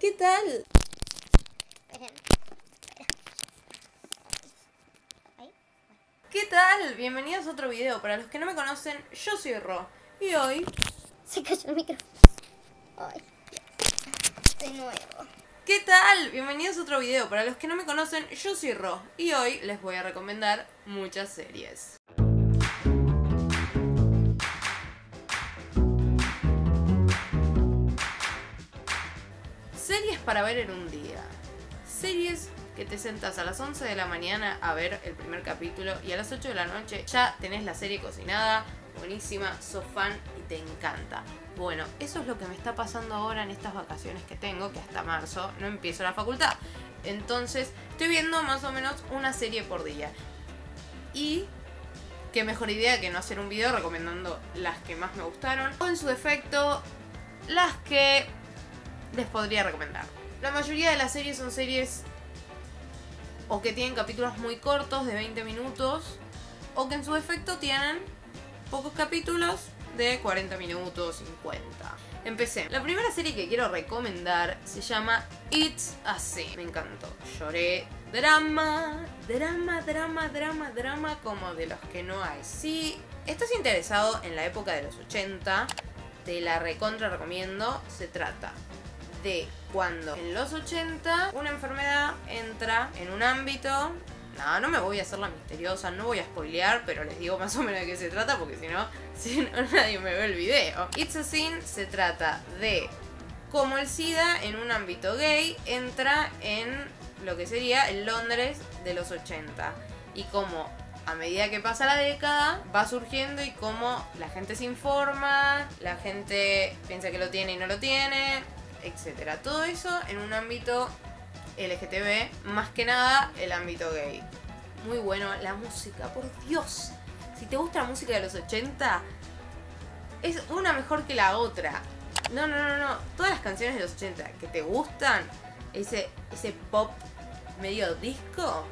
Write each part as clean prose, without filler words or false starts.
¿Qué tal? ¿Qué tal? Bienvenidos a otro video. Para los que no me conocen, yo soy Ro. Y hoy... se cayó el micrófono. Ay, de nuevo. ¿Qué tal? Bienvenidos a otro video. Para los que no me conocen, yo soy Ro. Y hoy les voy a recomendar muchas series. Series para ver en un día. Series que te sentas a las 11 de la mañana a ver el primer capítulo y a las 8 de la noche ya tenés la serie cocinada, buenísima, sos fan y te encanta. Bueno, eso es lo que me está pasando ahora en estas vacaciones que tengo, que hasta marzo no empiezo la facultad. Entonces estoy viendo más o menos una serie por día. Y qué mejor idea que no hacer un video recomendando las que más me gustaron o en su defecto las que les podría recomendar. La mayoría de las series son series o que tienen capítulos muy cortos de 20 minutos o que en su defecto tienen pocos capítulos de 40 minutos, 50. Empecé. La primera serie que quiero recomendar se llama It's a Sin. Me encantó. Lloré. Drama como de los que no hay. Si estás interesado en la época de los 80, te la recontra recomiendo. Se trata de cuando en los 80 una enfermedad entra en un ámbito. No me voy a hacer la misteriosa, no voy a spoilear, pero les digo más o menos de qué se trata porque si no nadie me ve el video. It's a Sin se trata de cómo el SIDA en un ámbito gay entra en lo que sería el Londres de los 80 y cómo a medida que pasa la década va surgiendo y cómo la gente se informa, la gente piensa que lo tiene y no lo tiene, etcétera. Todo eso en un ámbito LGTB, más que nada el ámbito gay. Muy bueno, la música, por Dios. Si te gusta la música de los 80, es una mejor que la otra. No. Todas las canciones de los 80 que te gustan, ese pop medio disco,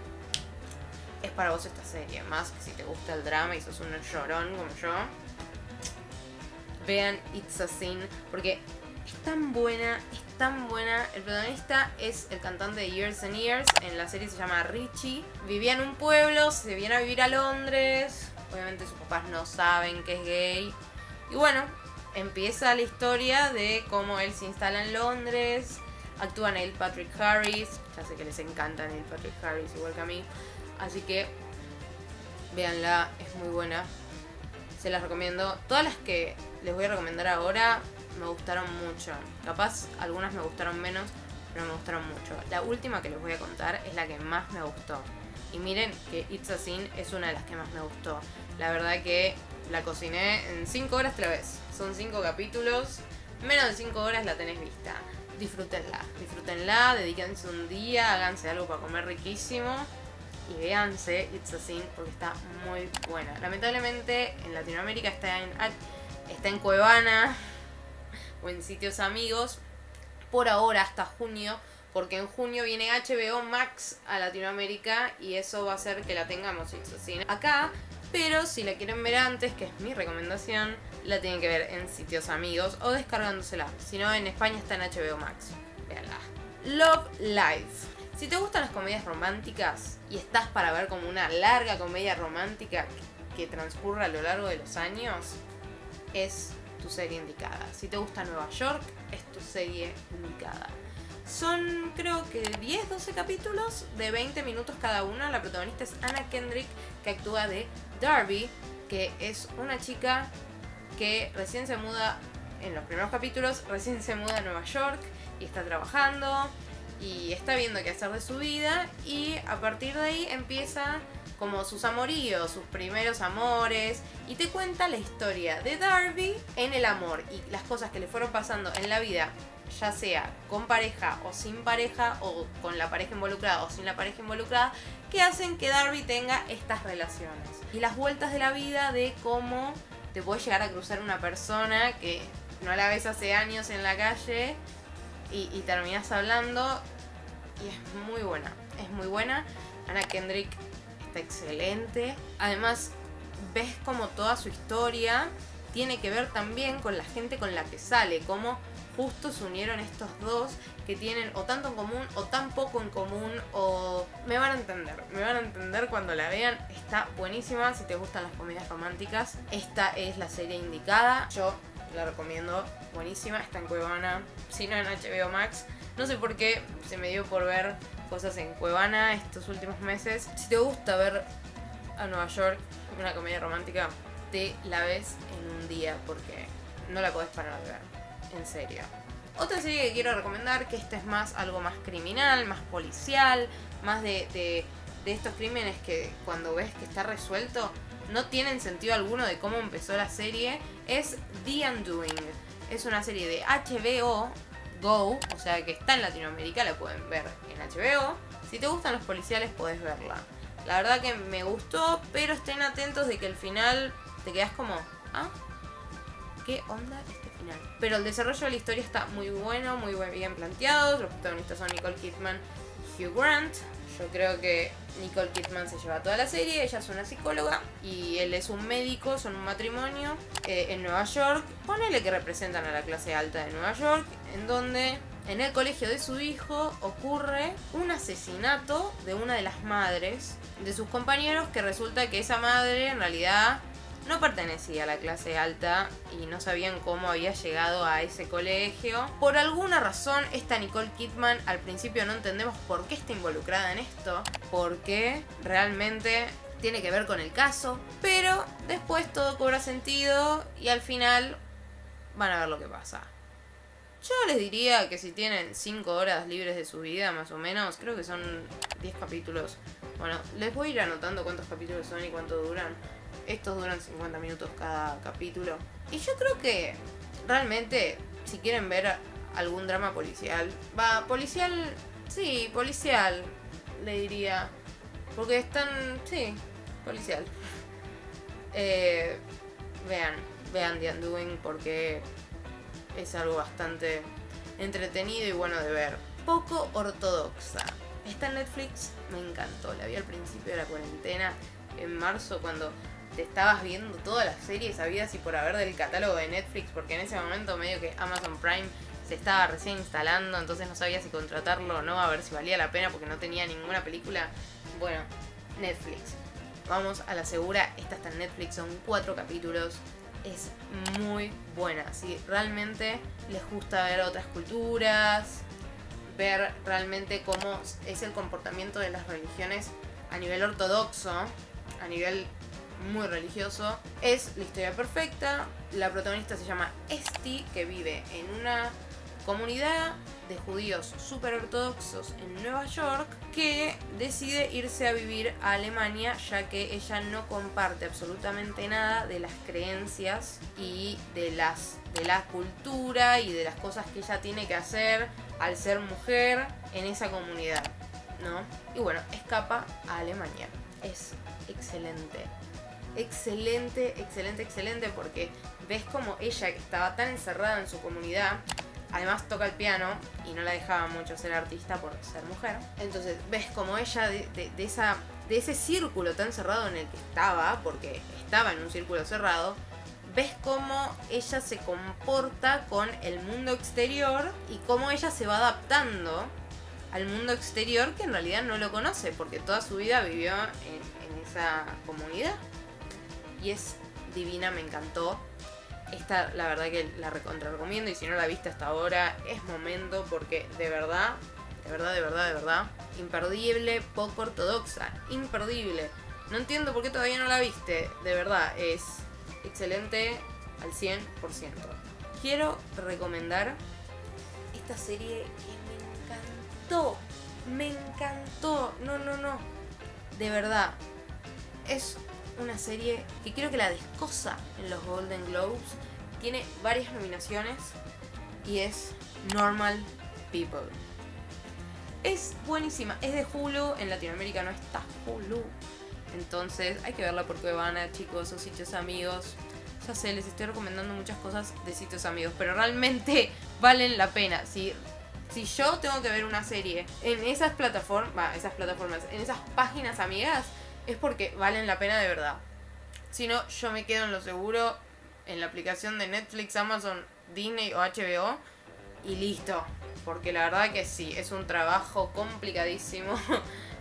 es para vos esta serie. Más que si te gusta el drama y sos un llorón como yo, vean It's a Sin, porque es tan buena. El protagonista es el cantante de Years and Years. En la serie se llama Richie. Vivía en un pueblo, se viene a vivir a Londres. Obviamente sus papás no saben que es gay. Y bueno, empieza la historia de cómo él se instala en Londres. Actúa Neil Patrick Harris. Ya sé que les encanta Neil Patrick Harris, igual que a mí. Así que, véanla, es muy buena. Se las recomiendo. Todas las que les voy a recomendar ahora me gustaron mucho. Capaz algunas me gustaron menos, pero me gustaron mucho. La última que les voy a contar es la que más me gustó. Y miren que It's a Sin es una de las que más me gustó. La verdad que la cociné en 5 horas 3 veces. Son 5 capítulos. Menos de 5 horas la tenés vista. Disfrútenla, dedíquense un día, háganse algo para comer riquísimo y véanse It's a Sin porque está muy buena. Lamentablemente en Latinoamérica está en Cuevana o en sitios amigos por ahora hasta junio, porque en junio viene HBO Max a Latinoamérica y eso va a hacer que la tengamos acá, pero si la quieren ver antes, que es mi recomendación, la tienen que ver en sitios amigos o descargándosela, si no en España está en HBO Max, véanla. Love Life. Si te gustan las comedias románticas y estás para ver como una larga comedia romántica que transcurra a lo largo de los años, es tu serie indicada. Si te gusta Nueva York, es tu serie indicada. Son creo que 10-12 capítulos de 20 minutos cada uno. La protagonista es Anna Kendrick, que actúa de Darby, que es una chica que recién se muda, en los primeros capítulos, recién se muda a Nueva York y está trabajando y está viendo qué hacer de su vida y a partir de ahí empieza como sus amoríos, sus primeros amores, y te cuenta la historia de Darby en el amor y las cosas que le fueron pasando en la vida, ya sea con pareja o sin pareja, o con la pareja involucrada o sin la pareja involucrada, que hacen que Darby tenga estas relaciones. Y las vueltas de la vida de cómo te puede llegar a cruzar una persona que no la ves hace años en la calle y terminás hablando, y es muy buena, es muy buena. Anna Kendrick excelente. Además, ves como toda su historia tiene que ver también con la gente con la que sale, como justo se unieron estos dos que tienen o tanto en común o tan poco en común, o... Me van a entender cuando la vean. Está buenísima, si te gustan las comedias románticas, esta es la serie indicada. Yo la recomiendo, buenísima, está en Cuevana, si no en HBO Max. No sé por qué se me dio por ver cosas en Cuevana estos últimos meses. Si te gusta ver a Nueva York una comedia romántica, te la ves en un día porque no la podés parar de ver, en serio. Otra serie que quiero recomendar, que esta es más algo más criminal, más policial, más de estos crímenes que cuando ves que está resuelto no tienen sentido alguno de cómo empezó la serie, es The Undoing. Es una serie de HBO Go, o sea que está en Latinoamérica, la pueden ver en HBO. Si te gustan los policiales podés verla. La verdad que me gustó, pero estén atentos de que al final te quedás como, ¿ah? ¿Qué onda este final? Pero el desarrollo de la historia está muy bueno, muy bien planteado. Los protagonistas son Nicole Kidman y Hugh Grant. Yo creo que Nicole Kidman se lleva toda la serie. Ella es una psicóloga y él es un médico. Son un matrimonio en Nueva York. Ponele que representan a la clase alta de Nueva York, en donde en el colegio de su hijo ocurre un asesinato de una de las madres de sus compañeros, que resulta que esa madre en realidad no pertenecía a la clase alta y no sabían cómo había llegado a ese colegio. Por alguna razón, esta Nicole Kidman, al principio no entendemos por qué está involucrada en esto, porque realmente tiene que ver con el caso, pero después todo cobra sentido y al final van a ver lo que pasa. Yo les diría que si tienen 5 horas libres de su vida, más o menos, creo que son 10 capítulos. Bueno, les voy a ir anotando cuántos capítulos son y cuánto duran. Estos duran 50 minutos cada capítulo. Y yo creo que realmente, si quieren ver algún drama policial, policial, le diría. Porque están, sí, policial. Vean The Undoing porque es algo bastante entretenido y bueno de ver. Poco ortodoxa. Está en Netflix, me encantó. La vi al principio de la cuarentena, en marzo, cuando te estabas viendo todas las series habidas y por haber del catálogo de Netflix, porque en ese momento medio que Amazon Prime se estaba recién instalando, entonces no sabía si contratarlo o no, a ver si valía la pena porque no tenía ninguna película. Bueno, Netflix, vamos a la segura. Esta está en Netflix, son 4 capítulos. Es muy buena. Si realmente les gusta ver otras culturas, ver realmente cómo es el comportamiento de las religiones a nivel ortodoxo, a nivel muy religioso, es la historia perfecta. La protagonista se llama Esti, que vive en una comunidad de judíos súper ortodoxos en Nueva York, que decide irse a vivir a Alemania, ya que ella no comparte absolutamente nada de las creencias y de la cultura y de las cosas que ella tiene que hacer al ser mujer en esa comunidad, ¿no? Y bueno, escapa a Alemania. Es excelente. Excelente, porque ves como ella, que estaba tan encerrada en su comunidad, además toca el piano y no la dejaba mucho ser artista por ser mujer, entonces ves como ella de ese círculo tan cerrado en el que estaba, porque estaba en un círculo cerrado, ves cómo ella se comporta con el mundo exterior y cómo ella se va adaptando al mundo exterior, que en realidad no lo conoce porque toda su vida vivió en esa comunidad. Y es divina, me encantó. Esta la verdad que la recontrarrecomiendo, y si no la viste hasta ahora es momento, porque de verdad, imperdible. Poco ortodoxa, imperdible. No entiendo por qué todavía no la viste, de verdad, es excelente al 100%. Quiero recomendar esta serie que me encantó, no, de verdad, es una serie que quiero que la descosa en los Golden Globes. Tiene varias nominaciones y es Normal People. Es buenísima, es de Hulu, en Latinoamérica no está Hulu, entonces hay que verla por Cuevana, chicos, o sitios amigos. Ya sé, les estoy recomendando muchas cosas de sitios amigos, pero realmente valen la pena. Si yo tengo que ver una serie en esas plataformas, en esas páginas amigas, es porque valen la pena de verdad. Si no, yo me quedo en lo seguro, en la aplicación de Netflix, Amazon, Disney o HBO, y listo. Porque la verdad que sí, es un trabajo complicadísimo.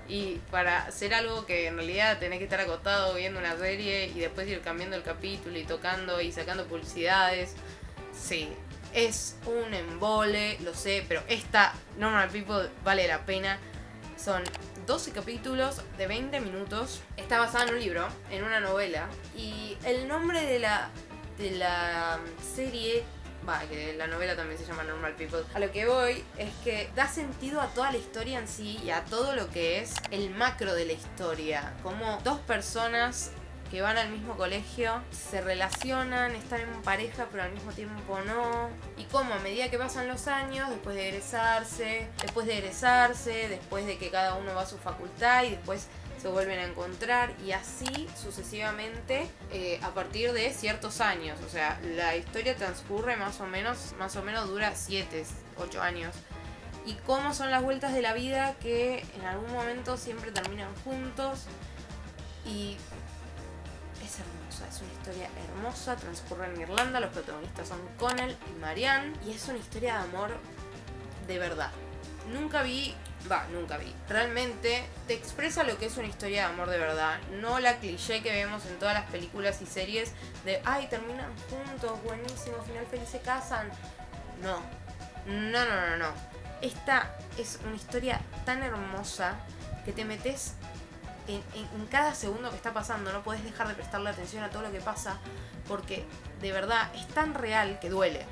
Y para hacer algo que en realidad tenés que estar acostado viendo una serie y después ir cambiando el capítulo y tocando y sacando publicidades. Sí, es un embole, lo sé, pero esta Normal People vale la pena. Son 12 capítulos de 20 minutos. Está basada en un libro, en una novela. Y el nombre de la serie... Va, que la novela también se llama Normal People. A lo que voy es que da sentido a toda la historia en sí y a todo lo que es el macro de la historia. Como dos personas que van al mismo colegio, se relacionan, están en pareja pero al mismo tiempo no. Y como a medida que pasan los años, después de egresarse, después de que cada uno va a su facultad y después se vuelven a encontrar y así sucesivamente a partir de ciertos años. O sea, la historia transcurre más o menos dura 7-8 años. Y cómo son las vueltas de la vida que en algún momento siempre terminan juntos y... Es hermosa, es una historia hermosa, transcurre en Irlanda, los protagonistas son Connell y Marianne y es una historia de amor de verdad. Nunca vi. Realmente te expresa lo que es una historia de amor de verdad, no la cliché que vemos en todas las películas y series de ay, terminan juntos, buenísimo, final feliz, se casan. No. Esta es una historia tan hermosa que te metes en cada segundo que está pasando, no podés dejar de prestarle atención a todo lo que pasa porque de verdad es tan real que duele.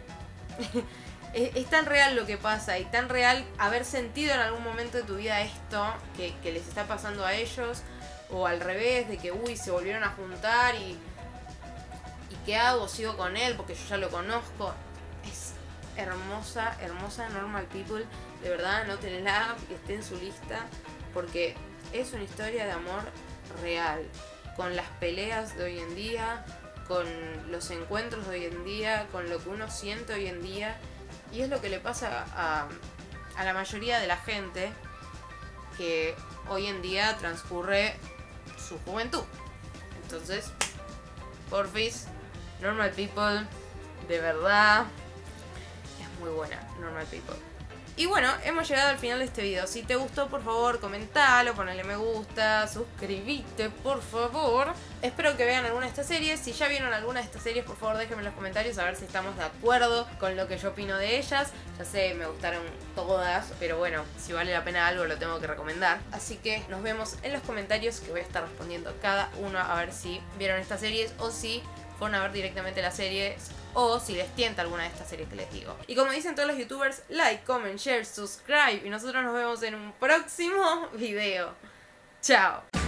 Es tan real lo que pasa y tan real haber sentido en algún momento de tu vida esto que les está pasando a ellos, o al revés, de que uy, se volvieron a juntar y ¿qué hago? ¿Sigo con él? Porque yo ya lo conozco. Es hermosa, hermosa Normal People, de verdad, anótenla, que esté en su lista porque es una historia de amor real, con las peleas de hoy en día, con los encuentros de hoy en día, con lo que uno siente hoy en día. Y es lo que le pasa a la mayoría de la gente que hoy en día transcurre su juventud. Entonces, porfis, Normal People, de verdad, es muy buena Normal People. Y bueno, hemos llegado al final de este video. Si te gustó, por favor, comentalo, ponle me gusta, suscribite, por favor. Espero que vean alguna de estas series. Si ya vieron alguna de estas series, por favor, déjenme en los comentarios a ver si estamos de acuerdo con lo que yo opino de ellas. Ya sé, me gustaron todas, pero bueno, si vale la pena algo, lo tengo que recomendar. Así que nos vemos en los comentarios, que voy a estar respondiendo cada uno a ver si vieron estas series o si fueron a ver directamente las series, o si les tienta alguna de estas series que les digo. Y como dicen todos los youtubers, like, comment, share, subscribe. Y nosotros nos vemos en un próximo video. Chao.